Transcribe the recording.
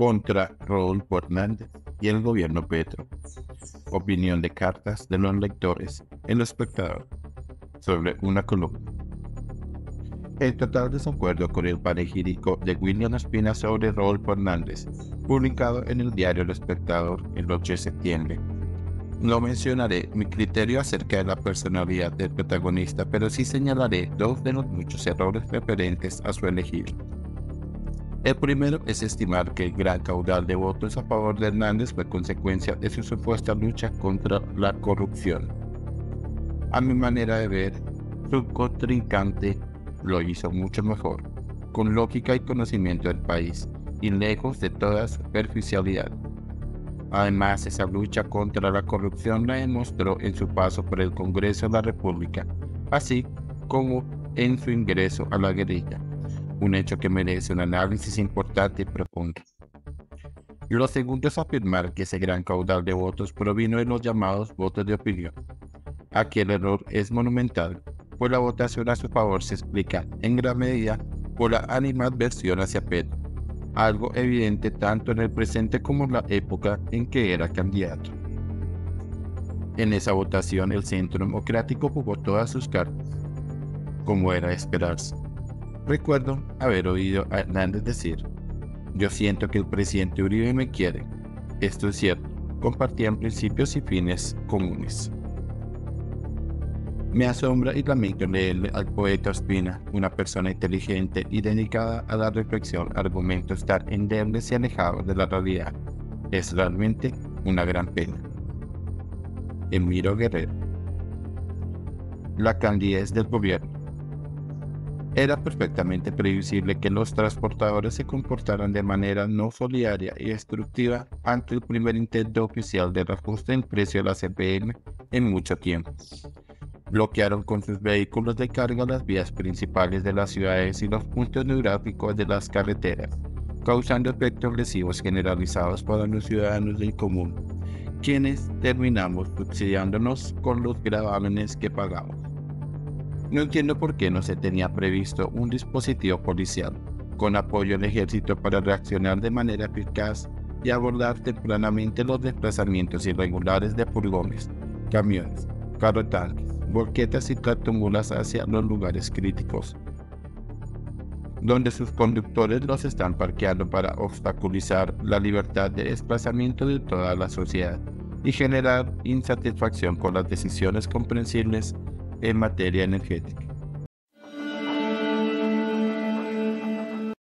contra Raúl Fernández y el gobierno Petro. Opinión de cartas de los lectores en El Espectador sobre una columna. El total desacuerdo con el panegírico de William Espina sobre Raúl Fernández, publicado en el diario El Espectador el 8 de septiembre. No mencionaré mi criterio acerca de la personalidad del protagonista, pero sí señalaré dos de los muchos errores referentes a su elegir. El primero es estimar que el gran caudal de votos a favor de Hernández fue consecuencia de su supuesta lucha contra la corrupción. A mi manera de ver, su contrincante lo hizo mucho mejor, con lógica y conocimiento del país, y lejos de toda superficialidad. Además, esa lucha contra la corrupción la demostró en su paso por el Congreso de la República, así como en su ingreso a la guerrilla, un hecho que merece un análisis importante y profundo. Lo segundo es afirmar que ese gran caudal de votos provino de los llamados votos de opinión. Aquí el error es monumental, pues la votación a su favor se explica en gran medida por la animadversión hacia Petro, algo evidente tanto en el presente como en la época en que era candidato. En esa votación el Centro Democrático jugó todas sus cartas, como era de esperarse. Recuerdo haber oído a Hernández decir: "Yo siento que el presidente Uribe me quiere". Esto es cierto, compartían principios y fines comunes. Me asombra y lamento leerle al poeta Ospina, una persona inteligente y dedicada a la reflexión, argumentos tan endebles y alejados de la realidad. Es realmente una gran pena. Emiro Guerrero. La candidez del gobierno. Era perfectamente previsible que los transportadores se comportaran de manera no solidaria y destructiva ante el primer intento oficial de reajuste en precio de la ACPM en mucho tiempo. Bloquearon con sus vehículos de carga las vías principales de las ciudades y los puntos neurálgicos de las carreteras, causando efectos lesivos generalizados para los ciudadanos del común, quienes terminamos subsidiándonos con los gravámenes que pagamos. No entiendo por qué no se tenía previsto un dispositivo policial, con apoyo del ejército para reaccionar de manera eficaz y abordar tempranamente los desplazamientos irregulares de furgones, camiones, carrotanques, volquetas y tractomulas hacia los lugares críticos, donde sus conductores los están parqueando para obstaculizar la libertad de desplazamiento de toda la sociedad y generar insatisfacción con las decisiones comprensibles en materia energética.